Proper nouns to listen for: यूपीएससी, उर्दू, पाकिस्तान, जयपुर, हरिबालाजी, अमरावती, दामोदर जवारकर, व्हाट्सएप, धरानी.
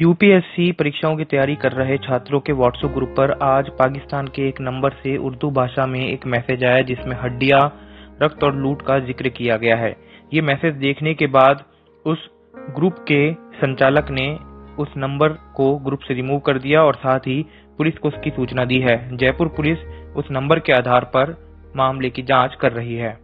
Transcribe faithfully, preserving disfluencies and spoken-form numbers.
यूपीएससी परीक्षाओं की तैयारी कर रहे छात्रों के व्हाट्सएप ग्रुप पर आज पाकिस्तान के एक नंबर से उर्दू भाषा में एक मैसेज आया जिसमें हड्डियां, रक्त और लूट का जिक्र किया गया है। ये मैसेज देखने के बाद उस ग्रुप के संचालक ने उस नंबर को ग्रुप से रिमूव कर दिया और साथ ही पुलिस को उसकी सूचना दी है। जयपुर पुलिस उस नंबर के आधार पर मामले की जाँच कर रही है।